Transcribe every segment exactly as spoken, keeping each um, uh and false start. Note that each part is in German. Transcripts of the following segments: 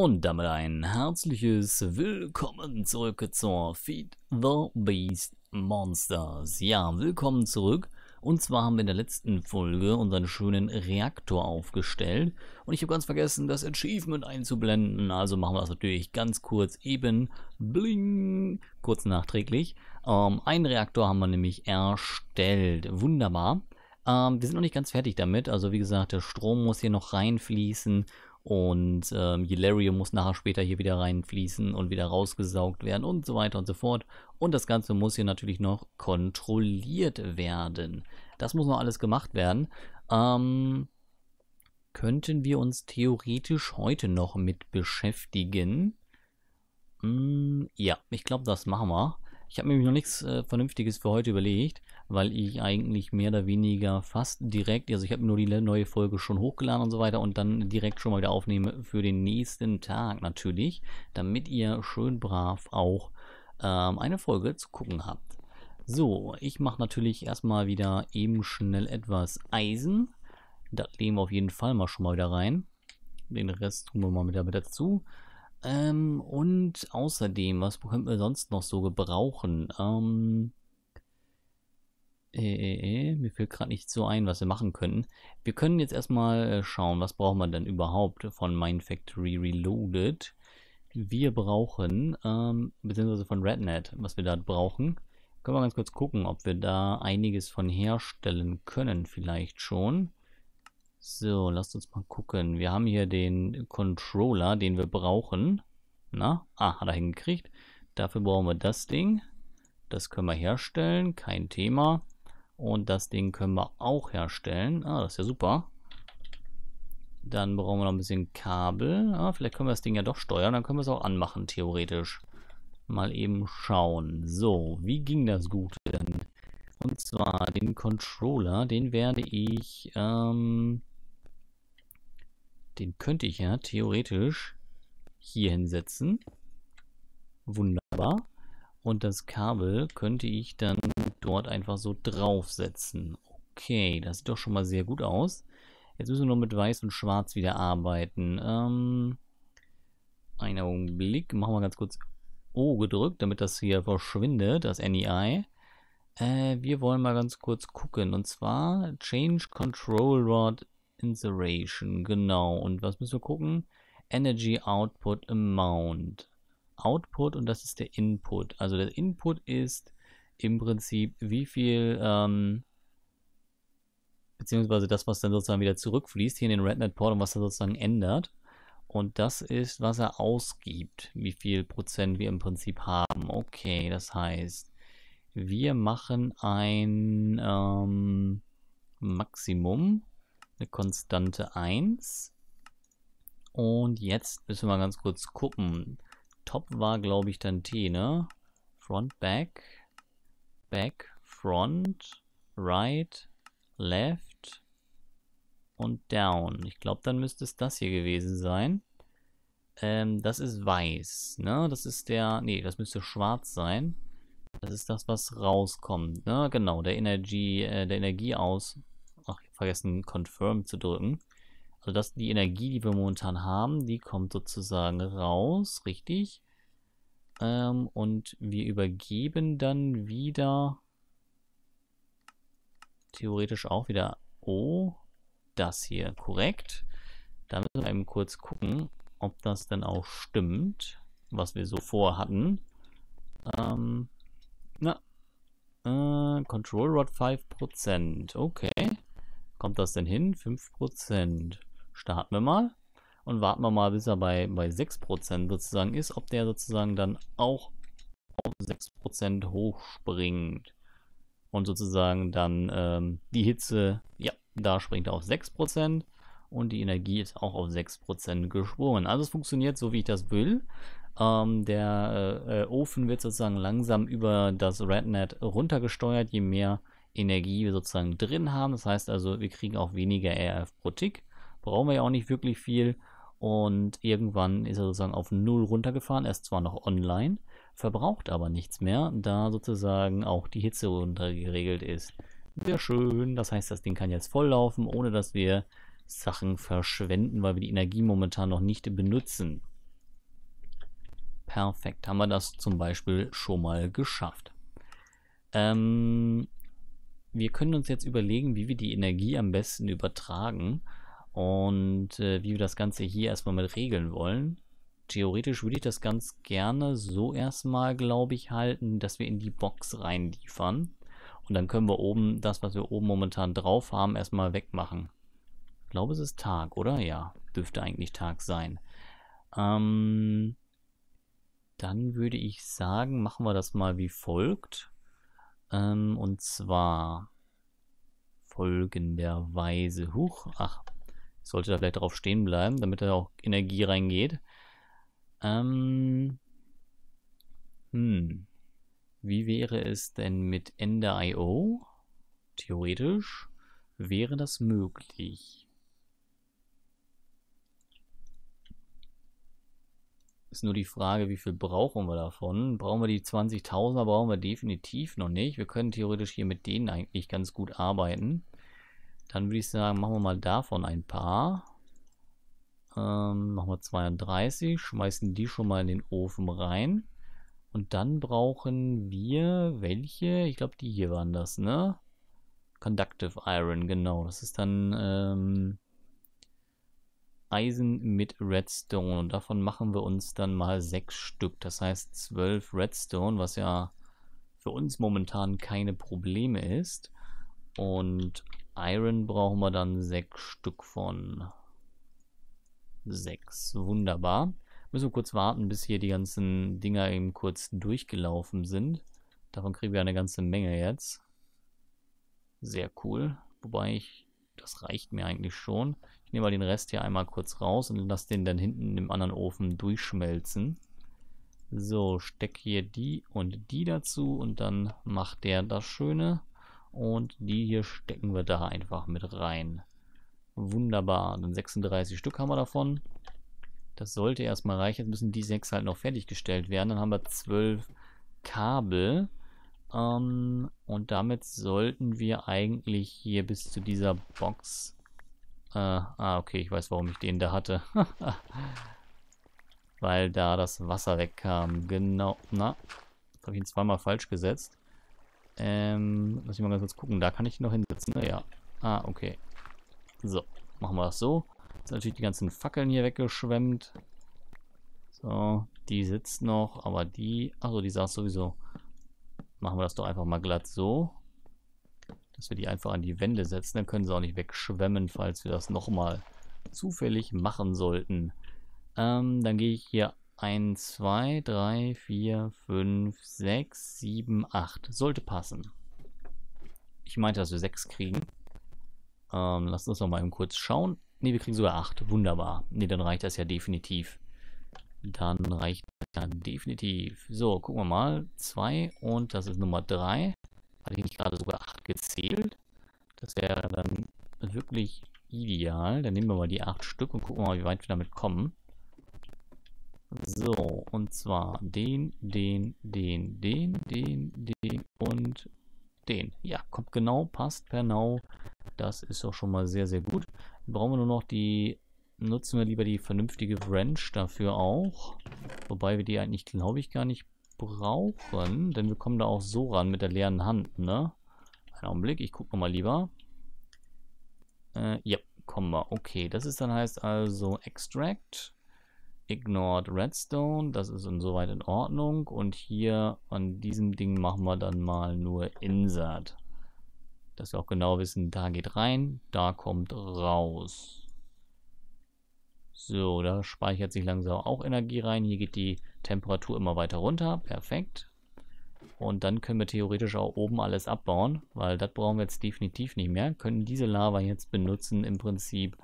Und damit ein herzliches Willkommen zurück zur Feed the Beast Monsters. Ja, willkommen zurück. Und zwar haben wir in der letzten Folge unseren schönen Reaktor aufgestellt. Und ich habe ganz vergessen, das Achievement einzublenden. Also machen wir das natürlich ganz kurz eben. Bling! Kurz nachträglich. Ähm, einen Reaktor haben wir nämlich erstellt. Wunderbar. Ähm, wir sind noch nicht ganz fertig damit. Also wie gesagt, der Strom muss hier noch reinfließen. Und ähm, Hilarium muss nachher später hier wieder reinfließen und wieder rausgesaugt werden und so weiter und so fort. Und das Ganze muss hier natürlich noch kontrolliert werden. Das muss noch alles gemacht werden. Ähm, könnten wir uns theoretisch heute noch mit beschäftigen? Mm, ja, ich glaube, das machen wir. Ich habe mir nämlich noch nichts äh, Vernünftiges für heute überlegt, weil ich eigentlich mehr oder weniger fast direkt, also ich habe nur die neue Folge schon hochgeladen und so weiter und dann direkt schon mal wieder aufnehme für den nächsten Tag natürlich, damit ihr schön brav auch ähm, eine Folge zu gucken habt. So, ich mache natürlich erstmal wieder eben schnell etwas Eisen. Das legen wir auf jeden Fall mal schon mal wieder rein. Den Rest tun wir mal mit dazu. Ähm, und außerdem, was könnten wir sonst noch so gebrauchen? Ähm, äh, äh, äh, mir fällt gerade nicht so ein, was wir machen können. Wir können jetzt erstmal schauen, was brauchen wir denn überhaupt von MineFactory Reloaded. Wir brauchen, ähm, beziehungsweise von RedNet, was wir da brauchen. Können wir ganz kurz gucken, ob wir da einiges von herstellen können, vielleicht schon. So, lasst uns mal gucken. Wir haben hier den Controller, den wir brauchen. Na, ah, hat er hingekriegt. Dafür brauchen wir das Ding. Das können wir herstellen, kein Thema. Und das Ding können wir auch herstellen. Ah, das ist ja super. Dann brauchen wir noch ein bisschen Kabel. Ah, vielleicht können wir das Ding ja doch steuern. Dann können wir es auch anmachen, theoretisch. Mal eben schauen. So, wie ging das gut denn? Und zwar den Controller, den werde ich, ähm, den könnte ich ja theoretisch hier hinsetzen. Wunderbar. Und das Kabel könnte ich dann dort einfach so draufsetzen. Okay, das sieht doch schon mal sehr gut aus. Jetzt müssen wir noch mit Weiß und Schwarz wieder arbeiten. Ähm, einen Augenblick, machen wir ganz kurz O gedrückt, damit das hier verschwindet, das N E I. Äh, wir wollen mal ganz kurz gucken. Und zwar Change Control Rod Insertion. Genau. Und was müssen wir gucken? Energy Output Amount. Output und das ist der Input. Also der Input ist im Prinzip wie viel, ähm, beziehungsweise das, was dann sozusagen wieder zurückfließt hier in den RedNet Port und was da sozusagen ändert. Und das ist, was er ausgibt. Wie viel Prozent wir im Prinzip haben. Okay, das heißt... Wir machen ein ähm, Maximum, eine Konstante eins. Und jetzt müssen wir mal ganz kurz gucken. Top war, glaube ich, dann T, ne? Front, back, back, front, right, left und down. Ich glaube, dann müsste es das hier gewesen sein. Ähm, das ist weiß, ne? Das ist der, nee, das müsste schwarz sein. Das ist das, was rauskommt. Ne? Genau, der Energie, äh, der Energie aus. Ach, ich hab vergessen, Confirm zu drücken. Also das, die Energie, die wir momentan haben, die kommt sozusagen raus, richtig. Ähm, und wir übergeben dann wieder theoretisch auch wieder O. Das hier, korrekt. Da müssen wir eben kurz gucken, ob das dann auch stimmt, was wir so vorhatten. Ähm. Na, äh, Control Rod fünf Prozent, okay, kommt das denn hin? fünf Prozent, starten wir mal und warten wir mal, bis er bei, bei sechs Prozent sozusagen ist, ob der sozusagen dann auch auf sechs Prozent hochspringt und sozusagen dann ähm, die Hitze, ja, da springt er auf sechs Prozent und die Energie ist auch auf sechs Prozent gesprungen, also es funktioniert so, wie ich das will. Ähm, der äh, Ofen wird sozusagen langsam über das RedNet runtergesteuert, je mehr Energie wir sozusagen drin haben. Das heißt also, wir kriegen auch weniger R F pro Tick. Brauchen wir ja auch nicht wirklich viel. Und irgendwann ist er sozusagen auf null runtergefahren. Er ist zwar noch online, verbraucht aber nichts mehr, da sozusagen auch die Hitze runtergeregelt ist. Sehr schön. Das heißt, das Ding kann jetzt volllaufen, ohne dass wir Sachen verschwenden, weil wir die Energie momentan noch nicht benutzen. Perfekt, haben wir das zum Beispiel schon mal geschafft. Ähm, wir können uns jetzt überlegen, wie wir die Energie am besten übertragen und äh, wie wir das Ganze hier erstmal mit regeln wollen. Theoretisch würde ich das ganz gerne so erstmal, glaube ich, halten, dass wir in die Box reinliefern. Und dann können wir oben das, was wir oben momentan drauf haben, erstmal wegmachen. Ich glaube, es ist Tag, oder? Ja, dürfte eigentlich Tag sein. Ähm, dann würde ich sagen, machen wir das mal wie folgt. Ähm, und zwar folgenderweise. Huch, ach, ich sollte da vielleicht drauf stehen bleiben, damit da auch Energie reingeht. Ähm, hm. Wie wäre es denn mit Ender I O? Theoretisch wäre das möglich. Ist nur die Frage, wie viel brauchen wir davon? Brauchen wir die zwanzigtausender? Brauchen wir definitiv noch nicht. Wir können theoretisch hier mit denen eigentlich ganz gut arbeiten. Dann würde ich sagen, machen wir mal davon ein paar. Ähm, machen wir zweiunddreißig, schmeißen die schon mal in den Ofen rein. Und dann brauchen wir welche? Ich glaube, die hier waren das, ne? Conductive Iron, genau. Das ist dann ähm, Eisen mit Redstone. Und davon machen wir uns dann mal sechs Stück. Das heißt zwölf Redstone, was ja für uns momentan keine Probleme ist. Und Iron brauchen wir dann sechs Stück von. sechs. Wunderbar. Müssen wir kurz warten, bis hier die ganzen Dinger eben kurz durchgelaufen sind. Davon kriegen wir eine ganze Menge jetzt. Sehr cool. Wobei, ich, das reicht mir eigentlich schon. Ich nehme mal den Rest hier einmal kurz raus und lasse den dann hinten im anderen Ofen durchschmelzen. So, steck hier die und die dazu und dann macht der das Schöne. Und die hier stecken wir da einfach mit rein. Wunderbar. Dann sechsunddreißig Stück haben wir davon. Das sollte erstmal reichen. Jetzt müssen die sechs halt noch fertiggestellt werden. Dann haben wir zwölf Kabel. Ähm, und damit sollten wir eigentlich hier bis zu dieser Box... Äh, ah, okay, ich weiß, warum ich den da hatte. Weil da das Wasser wegkam. Genau. Na, jetzt habe ich ihn zweimal falsch gesetzt. Ähm, lass mich mal ganz kurz gucken. Da kann ich ihn noch hinsetzen. Naja. Ah, okay. So, machen wir das so. Jetzt natürlich die ganzen Fackeln hier weggeschwemmt. So, die sitzt noch, aber die... Achso, die saß sowieso. Machen wir das doch einfach mal glatt so. Dass wir die einfach an die Wände setzen. Dann können sie auch nicht wegschwemmen, falls wir das nochmal zufällig machen sollten. Ähm, dann gehe ich hier eins, zwei, drei, vier, fünf, sechs, sieben, acht. Sollte passen. Ich meinte, dass wir sechs kriegen. Ähm, lasst uns noch mal eben kurz schauen. Ne, wir kriegen sogar acht. Wunderbar. Ne, dann reicht das ja definitiv. Dann reicht das ja definitiv. So, gucken wir mal. zwei und das ist Nummer drei. Hatte ich nicht gerade sogar acht gezählt? Das wäre dann wirklich ideal. Dann nehmen wir mal die acht Stück und gucken mal, wie weit wir damit kommen. So, und zwar den, den, den, den, den, den und den. Ja, kommt genau, passt genau. Das ist doch schon mal sehr, sehr gut. Dann brauchen wir nur noch die... Nutzen wir lieber die vernünftige Wrench dafür auch. Wobei wir die eigentlich, glaube ich, gar nicht brauchen. Denn wir kommen da auch so ran mit der leeren Hand, ne? Einen Augenblick, ich gucke nochmal lieber. Äh, ja, kommen wir. Okay, das ist dann heißt also Extract. Ignored Redstone. Das ist insoweit in Ordnung. Und hier an diesem Ding machen wir dann mal nur Insert. Dass wir auch genau wissen, da geht rein, da kommt raus. So, da speichert sich langsam auch Energie rein. Hier geht die Temperatur immer weiter runter. Perfekt. Und dann können wir theoretisch auch oben alles abbauen, weil das brauchen wir jetzt definitiv nicht mehr. Können diese Lava jetzt benutzen im Prinzip,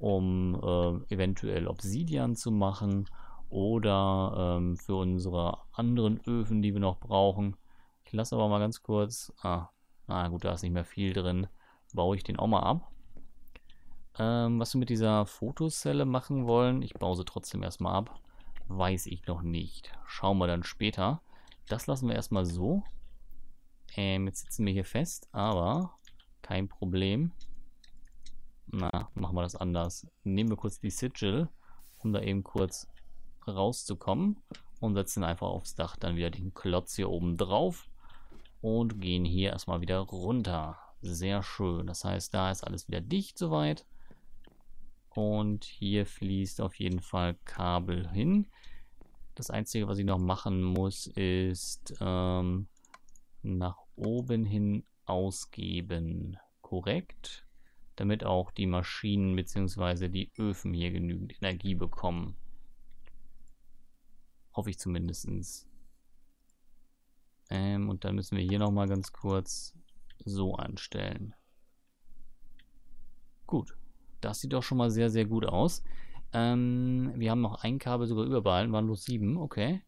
um äh, eventuell Obsidian zu machen oder ähm, für unsere anderen Öfen, die wir noch brauchen. Ich lasse aber mal ganz kurz... Ah. Na gut, da ist nicht mehr viel drin. Baue ich den auch mal ab. Ähm, was wir mit dieser Fotozelle machen wollen, ich baue sie trotzdem erstmal ab, weiß ich noch nicht. Schauen wir dann später. Das lassen wir erstmal so. Ähm, jetzt sitzen wir hier fest, aber kein Problem. Na, machen wir das anders. Nehmen wir kurz die Sigil, um da eben kurz rauszukommen. und setzen einfach aufs Dach dann wieder den Klotz hier oben drauf und gehen hier erstmal wieder runter. Sehr schön. Das heißt, da ist alles wieder dicht soweit. Und hier fließt auf jeden Fall Kabel hin. Das Einzige, was ich noch machen muss, ist ähm, nach oben hin ausgeben. Korrekt. Damit auch die Maschinen bzw. die Öfen hier genügend Energie bekommen. Hoffe ich zumindest. Ähm, und dann müssen wir hier nochmal ganz kurz so anstellen. Gut. Das sieht doch schon mal sehr, sehr gut aus. Ähm, wir haben noch ein Kabel sogar überbehalten, waren bloß sieben, okay.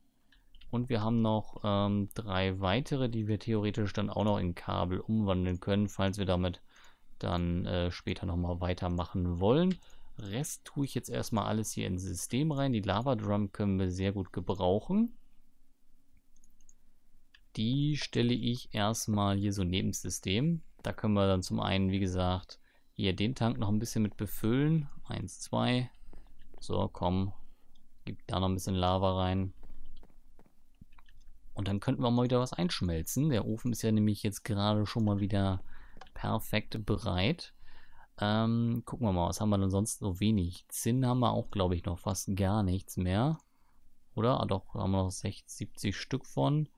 Und wir haben noch ähm, drei weitere, die wir theoretisch dann auch noch in Kabel umwandeln können, falls wir damit dann äh, später nochmal weitermachen wollen. Rest tue ich jetzt erstmal alles hier ins System rein. Die Lava Drum können wir sehr gut gebrauchen. Die stelle ich erstmal hier so neben das System. Da können wir dann zum einen, wie gesagt, hier den Tank noch ein bisschen mit befüllen. Eins, zwei. So, komm. Gib da noch ein bisschen Lava rein. Und dann könnten wir mal wieder was einschmelzen. Der Ofen ist ja nämlich jetzt gerade schon mal wieder perfekt bereit. Ähm, gucken wir mal, was haben wir denn sonst so wenig? Zinn haben wir auch, glaube ich, noch fast gar nichts mehr. Oder? Ah, doch, haben wir noch sechzig, siebzig Stück von.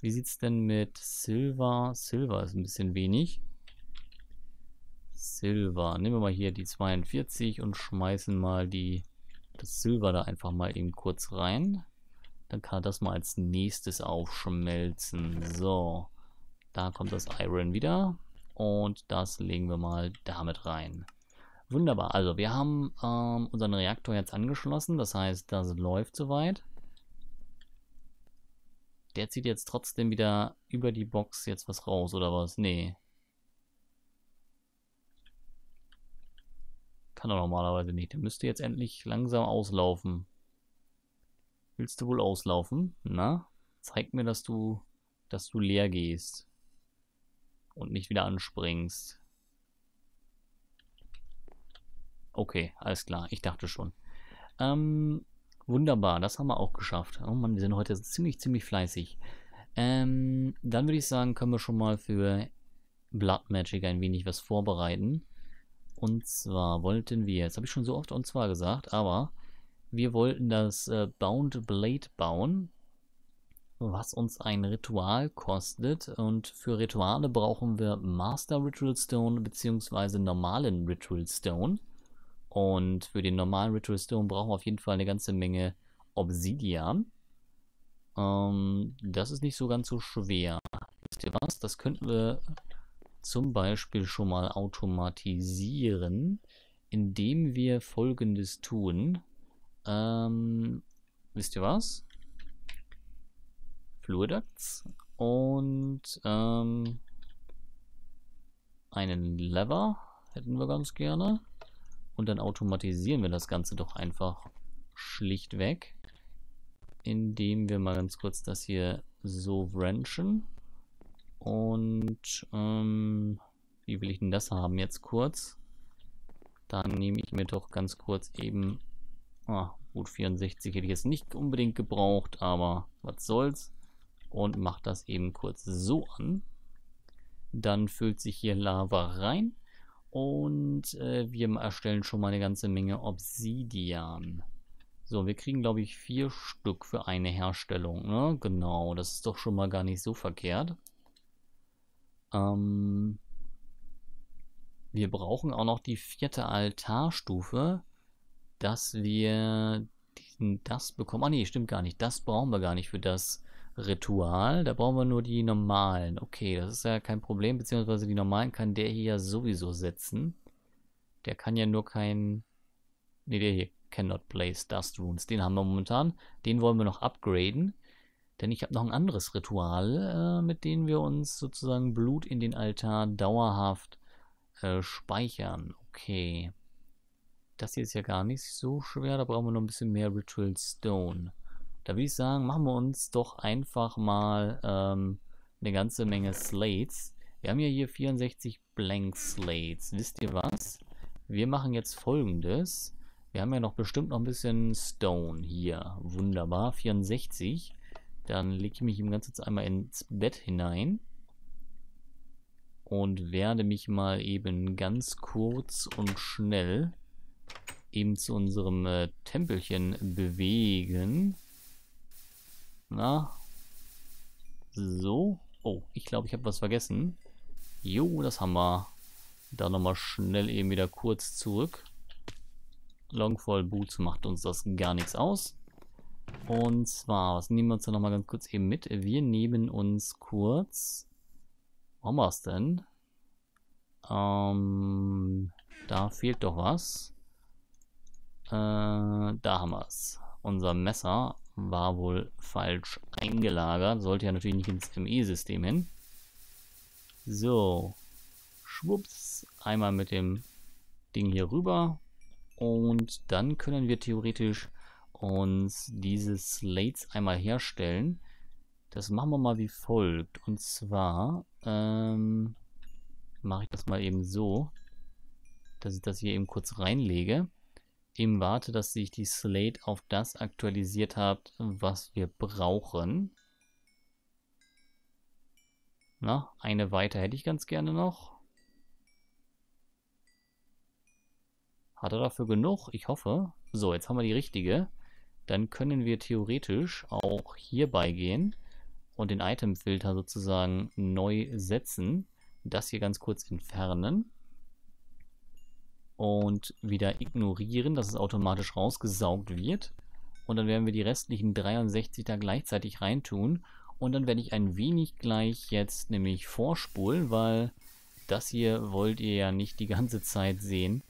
Wie sieht es denn mit Silber? Silber ist ein bisschen wenig. Silber. Nehmen wir mal hier die zweiundvierzig und schmeißen mal die, das Silber da einfach mal eben kurz rein. Dann kann das mal als nächstes aufschmelzen. So, da kommt das Iron wieder und das legen wir mal damit rein. Wunderbar, also wir haben ähm, unseren Reaktor jetzt angeschlossen, das heißt, das läuft soweit. Der zieht jetzt trotzdem wieder über die Box jetzt was raus, oder was? Nee. Kann er normalerweise nicht. Der müsste jetzt endlich langsam auslaufen. Willst du wohl auslaufen? Na? Zeig mir, dass du, dass du leer gehst. Und nicht wieder anspringst. Okay, alles klar. Ich dachte schon. Ähm... Wunderbar, das haben wir auch geschafft. Oh Mann, wir sind heute ziemlich, ziemlich fleißig. Ähm, dann würde ich sagen, können wir schon mal für Blood Magic ein wenig was vorbereiten. Und zwar wollten wir, jetzt habe ich schon so oft und zwar gesagt, aber wir wollten das äh, Bound Blade bauen, was uns ein Ritual kostet. Und für Rituale brauchen wir Master Ritual Stone bzw. normalen Ritual Stone. Und für den normalen Ritual Stone brauchen wir auf jeden Fall eine ganze Menge Obsidian. Ähm, das ist nicht so ganz so schwer. Wisst ihr was? Das könnten wir zum Beispiel schon mal automatisieren, indem wir Folgendes tun. Ähm, wisst ihr was? Fluiducts und ähm, einen Lever hätten wir ganz gerne. Und dann automatisieren wir das Ganze doch einfach schlichtweg, indem wir mal ganz kurz das hier so wrenchen. Und ähm, wie will ich denn das haben jetzt kurz? Dann nehme ich mir doch ganz kurz eben, ah, gut, vierundsechzig hätte ich jetzt nicht unbedingt gebraucht, aber was soll's. Und mache das eben kurz so an. Dann füllt sich hier Lava rein. Und äh, wir erstellen schon mal eine ganze Menge Obsidian. So, wir kriegen, glaube ich, vier Stück für eine Herstellung. Ne? Genau, das ist doch schon mal gar nicht so verkehrt. Ähm, wir brauchen auch noch die vierte Altarstufe, dass wir diesen, das bekommen. Ah, nee, stimmt gar nicht. Das brauchen wir gar nicht für das Ritual, da brauchen wir nur die normalen. Okay, das ist ja kein Problem, beziehungsweise die normalen kann der hier ja sowieso setzen. Der kann ja nur kein... Ne, der hier, cannot place dust runes, den haben wir momentan. Den wollen wir noch upgraden, denn ich habe noch ein anderes Ritual, äh, mit dem wir uns sozusagen Blut in den Altar dauerhaft äh, speichern. Okay. Das hier ist ja gar nicht so schwer, da brauchen wir noch ein bisschen mehr Ritual Stone. Da würde ich sagen, machen wir uns doch einfach mal ähm, eine ganze Menge Slates. Wir haben ja hier vierundsechzig Blank Slates. Wisst ihr was? Wir machen jetzt Folgendes. Wir haben ja noch bestimmt noch ein bisschen Stone hier. Wunderbar, vierundsechzig. Dann lege ich mich im Ganzen jetzt einmal ins Bett hinein. Und werde mich mal eben ganz kurz und schnell eben zu unserem äh, Tempelchen bewegen. Na? So. Oh, ich glaube, ich habe was vergessen. Jo, das haben wir. Da nochmal schnell eben wieder kurz zurück. Longfall Boots macht uns das gar nichts aus. Und zwar, was nehmen wir uns da nochmal ganz kurz eben mit? Wir nehmen uns kurz... Wo haben wir es denn? Ähm, da fehlt doch was. Äh, da haben wir es. Unser Messer war wohl falsch eingelagert. Sollte ja natürlich nicht ins M E-System hin. So. Schwupps. Einmal mit dem Ding hier rüber. Und dann können wir theoretisch uns diese Slates einmal herstellen. Das machen wir mal wie folgt. Und zwar... Ähm, mache ich das mal eben so, dass ich das hier eben kurz reinlege. Eben warte, dass ich die Slate auf das aktualisiert habe, was wir brauchen. Na, eine weiter hätte ich ganz gerne noch. Hat er dafür genug? Ich hoffe. So, jetzt haben wir die richtige. Dann können wir theoretisch auch hierbei gehen. Und den Itemfilter sozusagen neu setzen. Das hier ganz kurz entfernen. Und wieder ignorieren, dass es automatisch rausgesaugt wird. Und dann werden wir die restlichen dreiundsechzig da gleichzeitig reintun. Und dann werde ich ein wenig gleich jetzt nämlich vorspulen, weil das hier wollt ihr ja nicht die ganze Zeit sehen.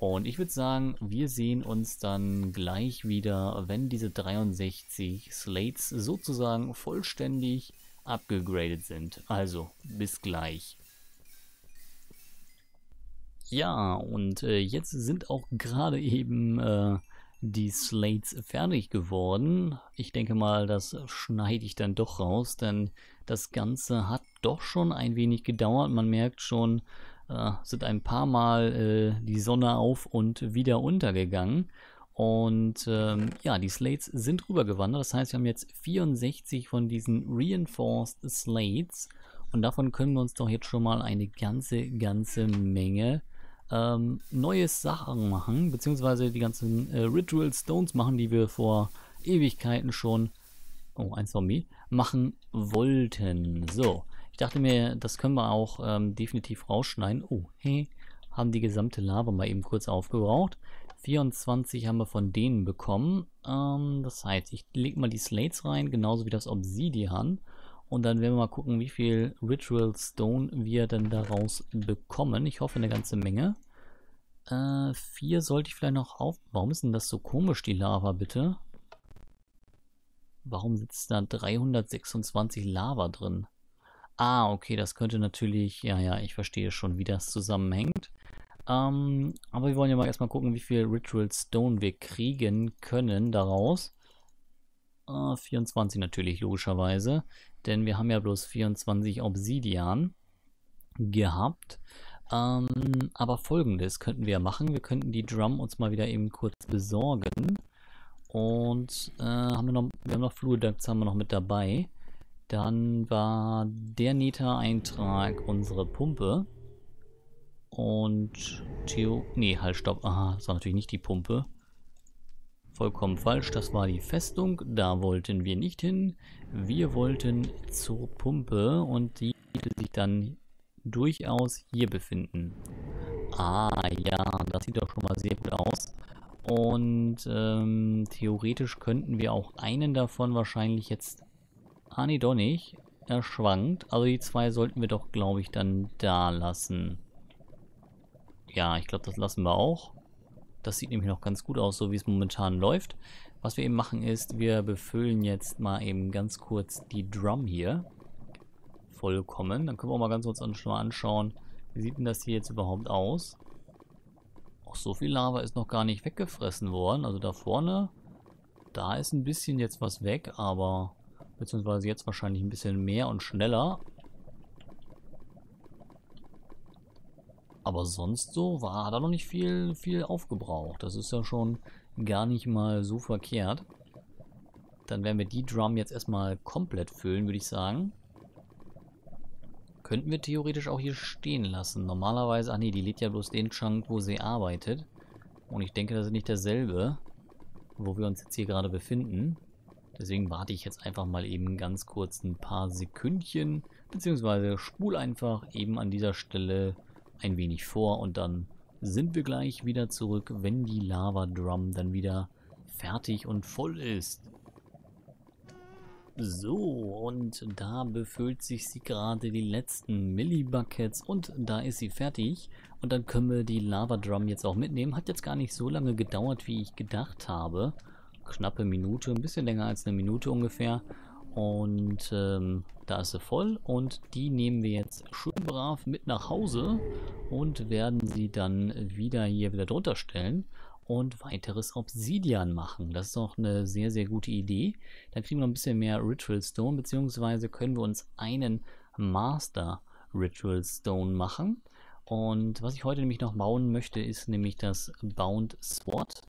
Und ich würde sagen, wir sehen uns dann gleich wieder, wenn diese dreiundsechzig Slates sozusagen vollständig abgegradet sind. Also, bis gleich. Ja, und äh, jetzt sind auch gerade eben äh, die Slates fertig geworden. Ich denke mal, das schneide ich dann doch raus, denn das Ganze hat doch schon ein wenig gedauert. Man merkt schon... sind ein paar Mal äh, die Sonne auf und wieder untergegangen. Und ähm, ja, die Slates sind rübergewandert. Das heißt, wir haben jetzt vierundsechzig von diesen Reinforced Slates. Und davon können wir uns doch jetzt schon mal eine ganze, ganze Menge ähm, neues Sachen machen. Beziehungsweise die ganzen äh, Ritual Stones machen, die wir vor Ewigkeiten schon... Oh, ein Zombie. Machen wollten. So. Ich dachte mir, das können wir auch ähm, definitiv rausschneiden. Oh, hey, haben die gesamte Lava mal eben kurz aufgebraucht. vierundzwanzig haben wir von denen bekommen. Ähm, das heißt, ich lege mal die Slates rein, genauso wie das Obsidian. Und dann werden wir mal gucken, wie viel Ritual Stone wir denn daraus bekommen. Ich hoffe, eine ganze Menge. Äh, vier sollte ich vielleicht noch auf... Warum ist denn das so komisch, die Lava, bitte? Warum sitzt da dreihundertsechsundzwanzig Lava drin? Ah, okay, das könnte natürlich... Ja, ja, ich verstehe schon, wie das zusammenhängt. Ähm, aber wir wollen ja mal erstmal gucken, wie viel Ritual Stone wir kriegen können daraus. Äh, vierundzwanzig natürlich, logischerweise. Denn wir haben ja bloß vierundzwanzig Obsidian gehabt. Ähm, aber Folgendes könnten wir machen. Wir könnten die Drum uns mal wieder eben kurz besorgen. Und äh, haben wir, noch, wir haben noch Fluid Ducts haben wir noch mit dabei. Dann war der Neta-Eintrag unsere Pumpe. Und Theo... Nee, halt, stopp. Aha, das war natürlich nicht die Pumpe. Vollkommen falsch. Das war die Festung. Da wollten wir nicht hin. Wir wollten zur Pumpe. Und die würde sich dann durchaus hier befinden. Ah, ja. Das sieht doch schon mal sehr gut aus. Und ähm, theoretisch könnten wir auch einen davon wahrscheinlich jetzt... Ah, nee, doch nicht. Er schwankt. Also die zwei sollten wir doch, glaube ich, dann da lassen. Ja, ich glaube, das lassen wir auch. Das sieht nämlich noch ganz gut aus, so wie es momentan läuft. Was wir eben machen ist, wir befüllen jetzt mal eben ganz kurz die Drum hier. Vollkommen. Dann können wir auch mal ganz kurz mal anschauen, wie sieht denn das hier jetzt überhaupt aus? Auch so viel Lava ist noch gar nicht weggefressen worden. Also da vorne, da ist ein bisschen jetzt was weg, aber... Beziehungsweise jetzt wahrscheinlich ein bisschen mehr und schneller. Aber sonst so war da noch nicht viel, viel aufgebraucht. Das ist ja schon gar nicht mal so verkehrt. Dann werden wir die Drum jetzt erstmal komplett füllen, würde ich sagen. Könnten wir theoretisch auch hier stehen lassen. Normalerweise, ach nee, die lädt ja bloß den Chunk, wo sie arbeitet. Und ich denke, das ist nicht derselbe, wo wir uns jetzt hier gerade befinden. Deswegen warte ich jetzt einfach mal eben ganz kurz ein paar Sekündchen, beziehungsweise spule einfach eben an dieser Stelle ein wenig vor und dann sind wir gleich wieder zurück, wenn die Lava Drum dann wieder fertig und voll ist. So, und da befüllt sich sie gerade die letzten Millibuckets und da ist sie fertig. Und dann können wir die Lava Drum jetzt auch mitnehmen. Hat jetzt gar nicht so lange gedauert, wie ich gedacht habe. Knappe Minute, ein bisschen länger als eine Minute ungefähr. Und ähm, da ist sie voll und die nehmen wir jetzt schön brav mit nach Hause und werden sie dann wieder hier wieder drunter stellen und weiteres Obsidian machen. Das ist doch eine sehr, sehr gute Idee. Dann kriegen wir ein bisschen mehr Ritual Stone, beziehungsweise können wir uns einen Master Ritual Stone machen. Und was ich heute nämlich noch bauen möchte, ist nämlich das Bound Sword.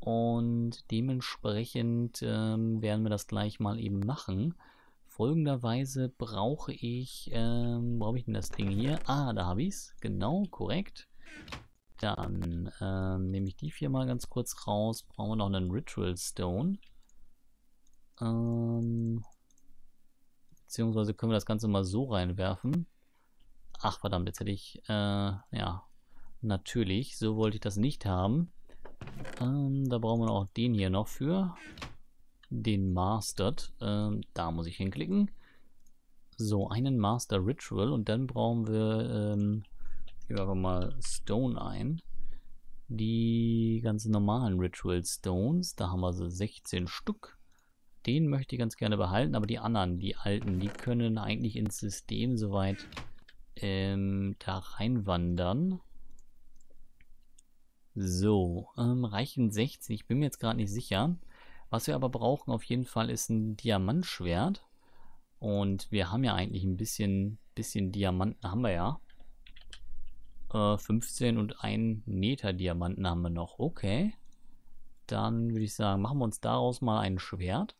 Und dementsprechend ähm, werden wir das gleich mal eben machen. Folgenderweise brauche ich, ähm, wo habe ich denn das Ding hier? Ah, da habe ich es. Genau, korrekt. Dann ähm, nehme ich die vier mal ganz kurz raus. Brauchen wir noch einen Ritual Stone. Ähm, beziehungsweise können wir das Ganze mal so reinwerfen. Ach verdammt, jetzt hätte ich, äh, ja, natürlich, so wollte ich das nicht haben. Ähm, da brauchen wir auch den hier noch für. Den Mastered. Ähm, da muss ich hinklicken. So, einen Master Ritual. Und dann brauchen wir, ähm, geben wir einfach mal Stone ein. Die ganzen normalen Ritual Stones. Da haben wir so sechzehn Stück. Den möchte ich ganz gerne behalten. Aber die anderen, die alten, die können eigentlich ins System soweit ähm, da reinwandern. So, ähm, reichen sechzig, ich bin mir jetzt gerade nicht sicher. Was wir aber brauchen auf jeden Fall ist ein Diamantschwert. Und wir haben ja eigentlich ein bisschen, bisschen Diamanten, haben wir ja. Äh, fünfzehn und ein Nether-Diamanten haben wir noch, okay. Dann würde ich sagen, machen wir uns daraus mal ein Schwert.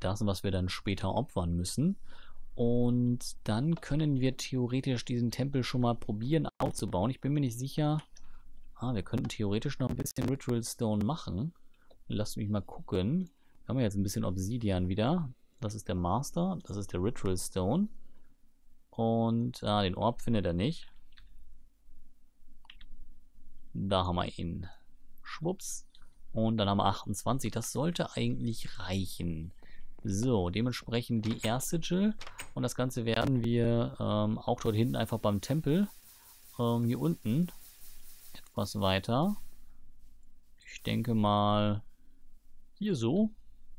Das, was wir dann später opfern müssen. Und dann können wir theoretisch diesen Tempel schon mal probieren aufzubauen. Ich bin mir nicht sicher. Ah, wir könnten theoretisch noch ein bisschen Ritual Stone machen. Lasst mich mal gucken. Wir haben jetzt ein bisschen Obsidian wieder. Das ist der Master. Das ist der Ritual Stone. Und ah, den Orb findet er nicht. Da haben wir ihn. Schwupps. Und dann haben wir achtundzwanzig. Das sollte eigentlich reichen. So, dementsprechend die erste Jill. Und das Ganze werden wir ähm, auch dort hinten einfach beim Tempel, ähm, hier unten, etwas weiter. Ich denke mal, hier so,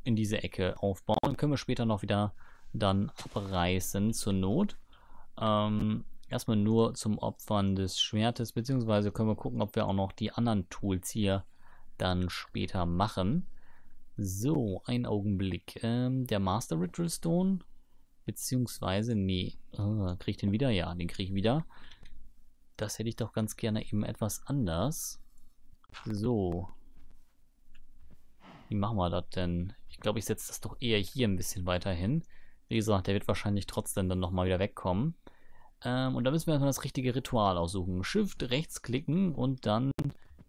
in diese Ecke aufbauen. Dann können wir später noch wieder dann abreißen zur Not. Ähm, erstmal nur zum Opfern des Schwertes, beziehungsweise können wir gucken, ob wir auch noch die anderen Tools hier dann später machen. So, ein Augenblick. Ähm, der Master Ritual Stone, beziehungsweise, nee, ah, kriege ich den wieder? Ja, den kriege ich wieder. Das hätte ich doch ganz gerne eben etwas anders. So. Wie machen wir das denn? Ich glaube, ich setze das doch eher hier ein bisschen weiter hin. Wie gesagt, der wird wahrscheinlich trotzdem dann nochmal wieder wegkommen. Ähm, und da müssen wir erstmal das richtige Ritual aussuchen. Shift, rechts klicken und dann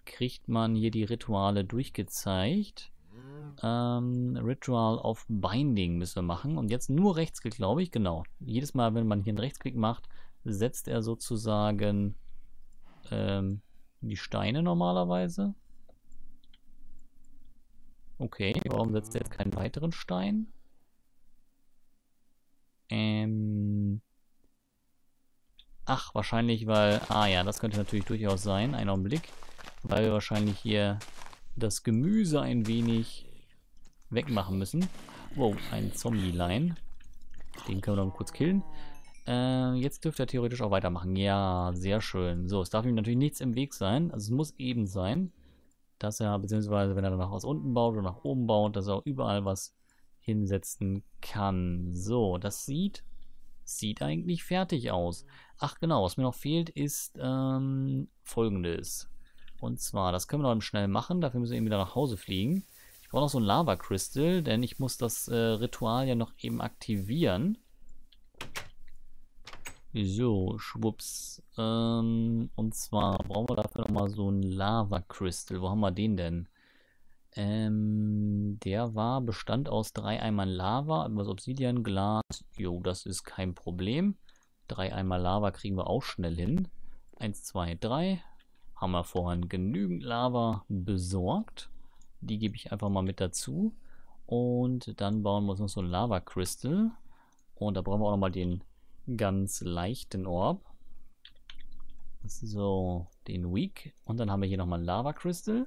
kriegt man hier die Rituale durchgezeigt. Ähm, Ritual of Binding müssen wir machen. Und jetzt nur Rechtsklick, glaube ich. Genau. Jedes Mal, wenn man hier einen Rechtsklick macht, setzt er sozusagen ähm, die Steine normalerweise. Okay, warum setzt er jetzt keinen weiteren Stein? Ähm. Ach, wahrscheinlich, weil... Ah ja, das könnte natürlich durchaus sein. Einen Augenblick. Weil wir wahrscheinlich hier das Gemüse ein wenig wegmachen müssen. Wow, ein Zombie-Line. Den können wir noch kurz killen. Äh, jetzt dürfte er theoretisch auch weitermachen. Ja, sehr schön. So, es darf ihm natürlich nichts im Weg sein. Also es muss eben sein, dass er, beziehungsweise wenn er danach aus unten baut oder nach oben baut, dass er auch überall was hinsetzen kann. So, das sieht sieht eigentlich fertig aus. Ach genau, was mir noch fehlt, ist ähm, Folgendes. Und zwar, das können wir noch eben schnell machen. Dafür müssen wir eben wieder nach Hause fliegen. Ich brauche noch so ein Lava-Crystal, denn ich muss das äh, Ritual ja noch eben aktivieren. So, schwupps. Ähm, und zwar brauchen wir dafür nochmal so ein Lava-Crystal. Wo haben wir den denn? Ähm, der war, bestand aus drei Eimern Lava, etwas Obsidian, Glas. Jo, das ist kein Problem. Drei Eimer Lava kriegen wir auch schnell hin. Eins, zwei, drei. Haben wir vorhin genügend Lava besorgt. Die gebe ich einfach mal mit dazu. Und dann bauen wir uns noch so ein Lava-Crystal. Und da brauchen wir auch nochmal den ganz leichten Orb. So, den Weak. Und dann haben wir hier nochmal ein Lava-Crystal.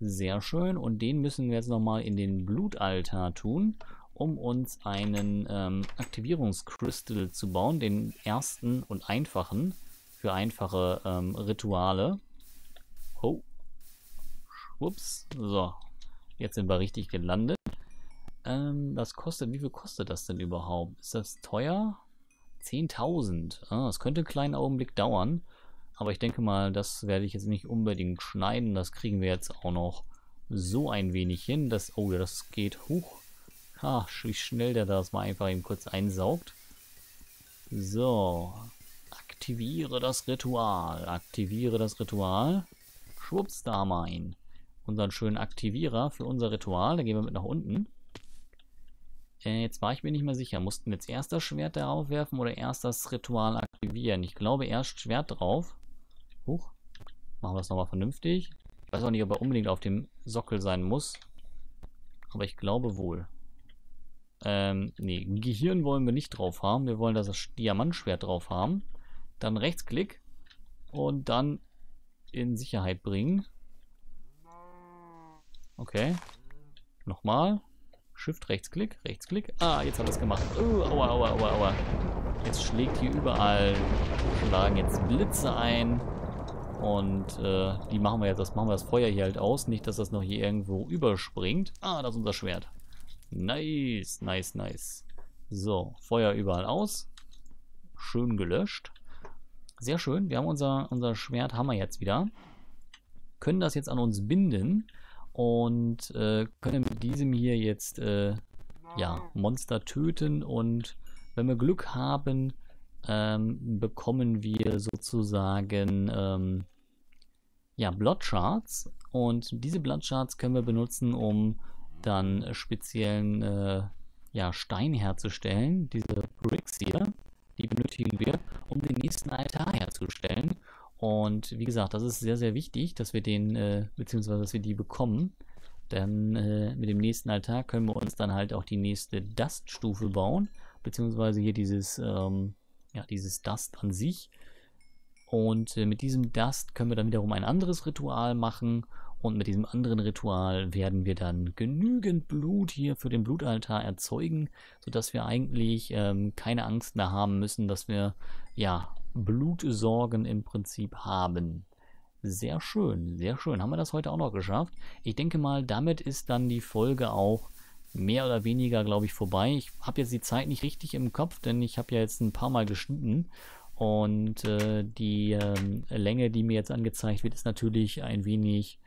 Sehr schön. Und den müssen wir jetzt nochmal in den Blutaltar tun, um uns einen ähm, Aktivierungskristall zu bauen. Den ersten und einfachen. Für einfache ähm, Rituale. Oh. Schwupps. So. Jetzt sind wir richtig gelandet. Ähm, das kostet, wie viel kostet das denn überhaupt? Ist das teuer? zehntausend. Ah, das könnte einen kleinen Augenblick dauern. Aber ich denke mal, das werde ich jetzt nicht unbedingt schneiden. Das kriegen wir jetzt auch noch so ein wenig hin. Das, oh ja, das geht hoch. Ha, wie schnell der das mal einfach eben kurz einsaugt. So. Aktiviere das Ritual. Aktiviere das Ritual. Schwupps, da mal ein. Unseren schönen Aktivierer für unser Ritual. Da gehen wir mit nach unten. Äh, jetzt war ich mir nicht mehr sicher. Mussten wir jetzt erst das Schwert darauf werfen oder erst das Ritual aktivieren? Ich glaube erst Schwert drauf. Huch. Machen wir das nochmal vernünftig. Ich weiß auch nicht, ob er unbedingt auf dem Sockel sein muss. Aber ich glaube wohl. Ähm, nee, Gehirn wollen wir nicht drauf haben. Wir wollen das Diamantschwert drauf haben. Dann Rechtsklick. Und dann in Sicherheit bringen. Okay. Nochmal. Shift, Rechtsklick, Rechtsklick. Ah, jetzt hat er es gemacht. Uh, aua, aua, aua, aua. Jetzt schlägt hier überall, schlagen jetzt Blitze ein. Und äh, die machen wir jetzt, das machen wir das Feuer hier halt aus. Nicht, dass das noch hier irgendwo überspringt. Ah, das ist unser Schwert. Nice, nice, nice. So, Feuer überall aus. Schön gelöscht. Sehr schön, wir haben unser, unser Schwert, haben wir jetzt wieder. Können das jetzt an uns binden und äh, können mit diesem hier jetzt äh, ja, Monster töten. Und wenn wir Glück haben, ähm, bekommen wir sozusagen ähm, ja, Bloodshards. Und diese Bloodshards können wir benutzen, um dann speziellen äh, ja, Stein herzustellen. Diese Bricks hier, die benötigen wir, um den nächsten Altar herzustellen. Und wie gesagt, das ist sehr, sehr wichtig, dass wir den, äh, beziehungsweise dass wir die bekommen. Denn äh, mit dem nächsten Altar können wir uns dann halt auch die nächste Dust-Stufe bauen. Beziehungsweise hier dieses, ähm, ja, dieses Dust an sich. Und äh, mit diesem Dust können wir dann wiederum ein anderes Ritual machen. Und mit diesem anderen Ritual werden wir dann genügend Blut hier für den Blutaltar erzeugen, sodass wir eigentlich ähm, keine Angst mehr haben müssen, dass wir ja Blutsorgen im Prinzip haben. Sehr schön, sehr schön. Haben wir das heute auch noch geschafft? Ich denke mal, damit ist dann die Folge auch mehr oder weniger, glaube ich, vorbei. Ich habe jetzt die Zeit nicht richtig im Kopf, denn ich habe ja jetzt ein paar Mal geschnitten. Und äh, die äh, Länge, die mir jetzt angezeigt wird, ist natürlich ein wenig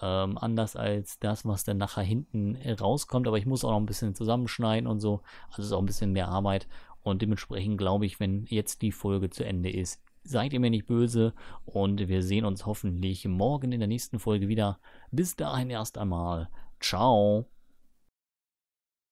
Ähm, anders als das, was dann nachher hinten rauskommt. Aber ich muss auch noch ein bisschen zusammenschneiden und so. Also ist auch ein bisschen mehr Arbeit. Und dementsprechend glaube ich, wenn jetzt die Folge zu Ende ist, seid ihr mir nicht böse. Und wir sehen uns hoffentlich morgen in der nächsten Folge wieder. Bis dahin erst einmal. Ciao.